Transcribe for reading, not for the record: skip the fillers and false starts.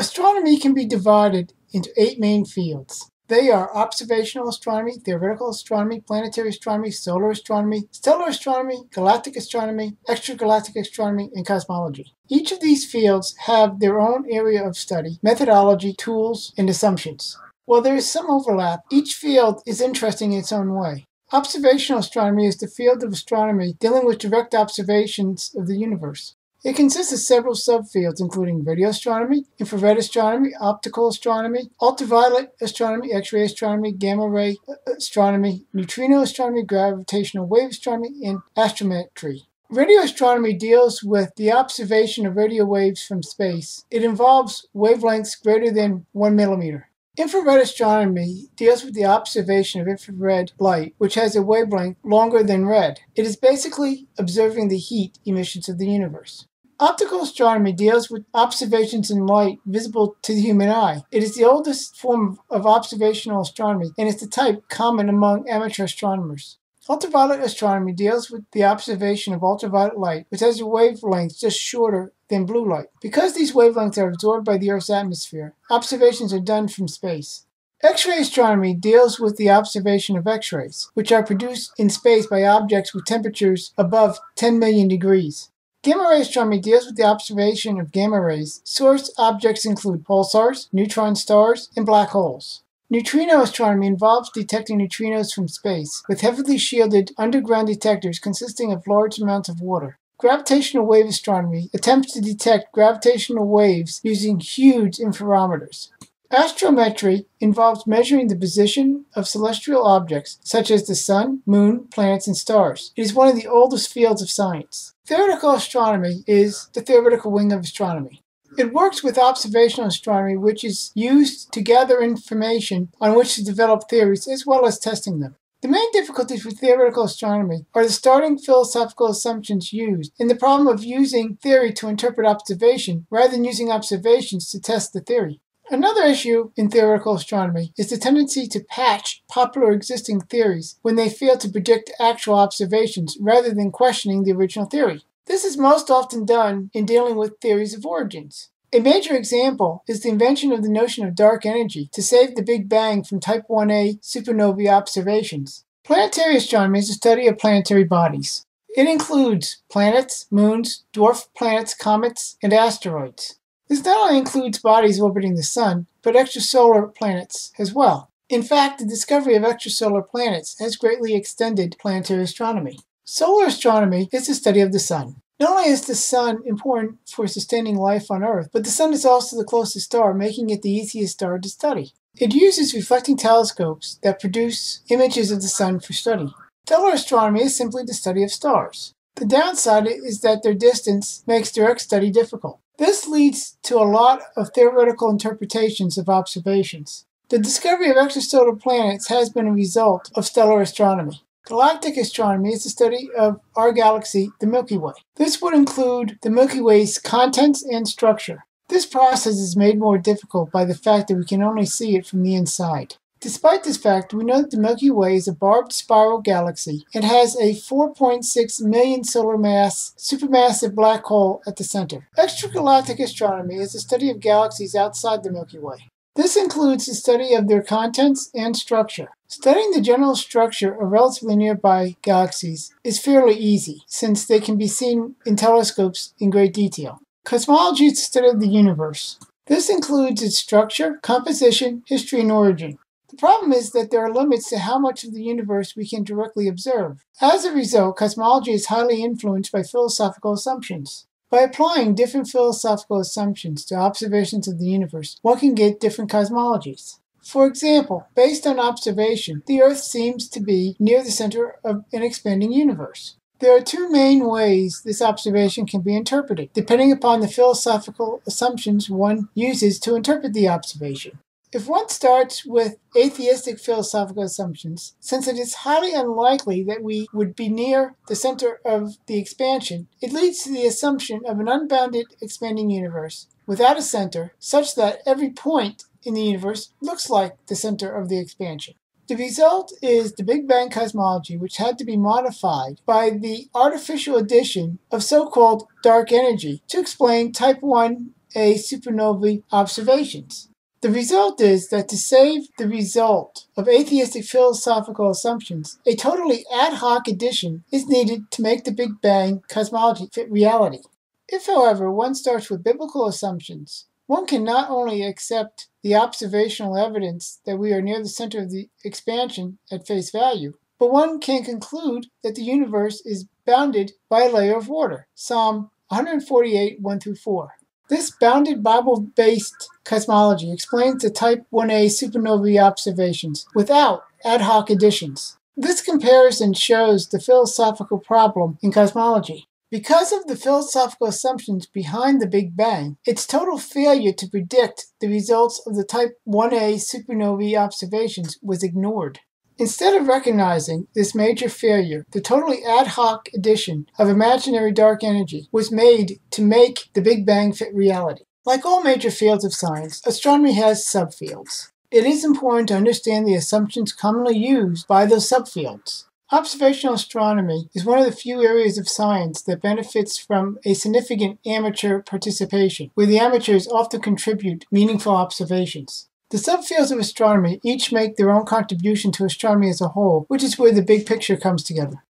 Astronomy can be divided into 8 main fields. They are observational astronomy, theoretical astronomy, planetary astronomy, solar astronomy, stellar astronomy, galactic astronomy, extragalactic astronomy, and cosmology. Each of these fields have their own area of study, methodology, tools, and assumptions. While there is some overlap, each field is interesting in its own way. Observational astronomy is the field of astronomy dealing with direct observations of the universe. It consists of several subfields, including radio astronomy, infrared astronomy, optical astronomy, ultraviolet astronomy, X-ray astronomy, gamma ray astronomy, neutrino astronomy, gravitational wave astronomy, and astrometry. Radio astronomy deals with the observation of radio waves from space. It involves wavelengths greater than 1 millimeter. Infrared astronomy deals with the observation of infrared light, which has a wavelength longer than red. It is basically observing the heat emissions of the universe. Optical astronomy deals with observations in light visible to the human eye. It is the oldest form of observational astronomy, and it's the type common among amateur astronomers. Ultraviolet astronomy deals with the observation of ultraviolet light, which has a wavelength just shorter than blue light. Because these wavelengths are absorbed by the Earth's atmosphere, observations are done from space. X-ray astronomy deals with the observation of X-rays, which are produced in space by objects with temperatures above 10 million degrees. Gamma ray astronomy deals with the observation of gamma rays. Source objects include pulsars, neutron stars, and black holes. Neutrino astronomy involves detecting neutrinos from space with heavily shielded underground detectors consisting of large amounts of water. Gravitational wave astronomy attempts to detect gravitational waves using huge interferometers. Astrometry involves measuring the position of celestial objects, such as the sun, moon, planets, and stars. It is one of the oldest fields of science. Theoretical astronomy is the theoretical wing of astronomy. It works with observational astronomy, which is used to gather information on which to develop theories as well as testing them. The main difficulties with theoretical astronomy are the starting philosophical assumptions used and the problem of using theory to interpret observation rather than using observations to test the theory. Another issue in theoretical astronomy is the tendency to patch popular existing theories when they fail to predict actual observations rather than questioning the original theory. This is most often done in dealing with theories of origins. A major example is the invention of the notion of dark energy to save the Big Bang from Type 1a supernovae observations. Planetary astronomy is the study of planetary bodies. It includes planets, moons, dwarf planets, comets, and asteroids. This not only includes bodies orbiting the Sun, but extrasolar planets as well. In fact, the discovery of extrasolar planets has greatly extended planetary astronomy. Solar astronomy is the study of the Sun. Not only is the Sun important for sustaining life on Earth, but the Sun is also the closest star, making it the easiest star to study. It uses reflecting telescopes that produce images of the Sun for study. Stellar astronomy is simply the study of stars. The downside is that their distance makes direct study difficult. This leads to a lot of theoretical interpretations of observations. The discovery of extrasolar planets has been a result of stellar astronomy. Galactic astronomy is the study of our galaxy, the Milky Way. This would include the Milky Way's contents and structure. This process is made more difficult by the fact that we can only see it from the inside. Despite this fact, we know that the Milky Way is a barbed spiral galaxy and has a 4.6 million solar mass supermassive black hole at the center. Extragalactic astronomy is the study of galaxies outside the Milky Way. This includes the study of their contents and structure. Studying the general structure of relatively nearby galaxies is fairly easy, since they can be seen in telescopes in great detail. Cosmology is the study of the universe. This includes its structure, composition, history, and origin. The problem is that there are limits to how much of the universe we can directly observe. As a result, cosmology is highly influenced by philosophical assumptions. By applying different philosophical assumptions to observations of the universe, one can get different cosmologies. For example, based on observation, the Earth seems to be near the center of an expanding universe. There are two main ways this observation can be interpreted, depending upon the philosophical assumptions one uses to interpret the observation. If one starts with atheistic philosophical assumptions, since it is highly unlikely that we would be near the center of the expansion, it leads to the assumption of an unbounded expanding universe without a center, such that every point in the universe looks like the center of the expansion. The result is the Big Bang cosmology, which had to be modified by the artificial addition of so-called dark energy to explain Type 1 a supernovae observations. The result is that to save the result of atheistic philosophical assumptions, a totally ad hoc addition is needed to make the Big Bang cosmology fit reality. If, however, one starts with biblical assumptions, one can not only accept the observational evidence that we are near the center of the expansion at face value, but one can conclude that the universe is bounded by a layer of water. Psalm 148, 1-4. This bounded Bible-based cosmology explains the Type 1a supernovae observations without ad hoc additions. This comparison shows the philosophical problem in cosmology. Because of the philosophical assumptions behind the Big Bang, its total failure to predict the results of the Type 1a supernovae observations was ignored. Instead of recognizing this major failure, the totally ad hoc addition of imaginary dark energy was made to make the Big Bang fit reality. Like all major fields of science, astronomy has subfields. It is important to understand the assumptions commonly used by those subfields. Observational astronomy is one of the few areas of science that benefits from a significant amateur participation, where the amateurs often contribute meaningful observations. The subfields of astronomy each make their own contribution to astronomy as a whole, which is where the big picture comes together.